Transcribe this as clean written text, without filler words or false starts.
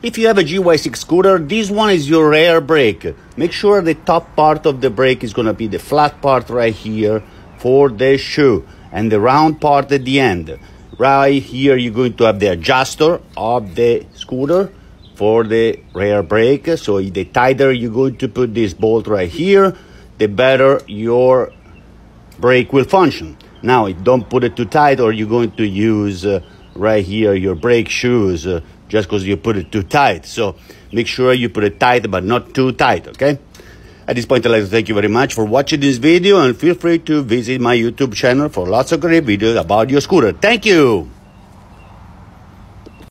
If you have a GY6 scooter, this one is your rear brake. Make sure the top part of the brake is going to be the flat part right here for the shoe and the round part at the end. Right here, you're going to have the adjuster of the scooter for the rear brake. So the tighter you're going to put this bolt right here, the better your brake will function. Now, don't put it too tight or you're going to use right here your brake shoes just because you put it too tight. So make sure you put it tight, but not too tight, okay? At this point, I'd like to thank you very much for watching this video, and feel free to visit my YouTube channel for lots of great videos about your scooter. Thank you.